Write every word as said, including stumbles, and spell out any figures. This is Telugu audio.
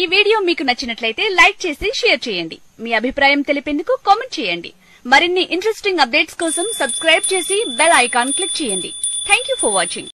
ఈ వీడియో మీకు నచ్చినట్లయితే లైక్ చేసి షేర్ చేయండి. మీ అభిప్రాయం తెలిపేందుకు కామెంట్ చేయండి. మరిన్ని ఇంట్రెస్టింగ్ అప్డేట్స్ కోసం సబ్స్క్రైబ్ చేసి బెల్ ఐకాన్ క్లిక్ చేయండి. Thank you for watching.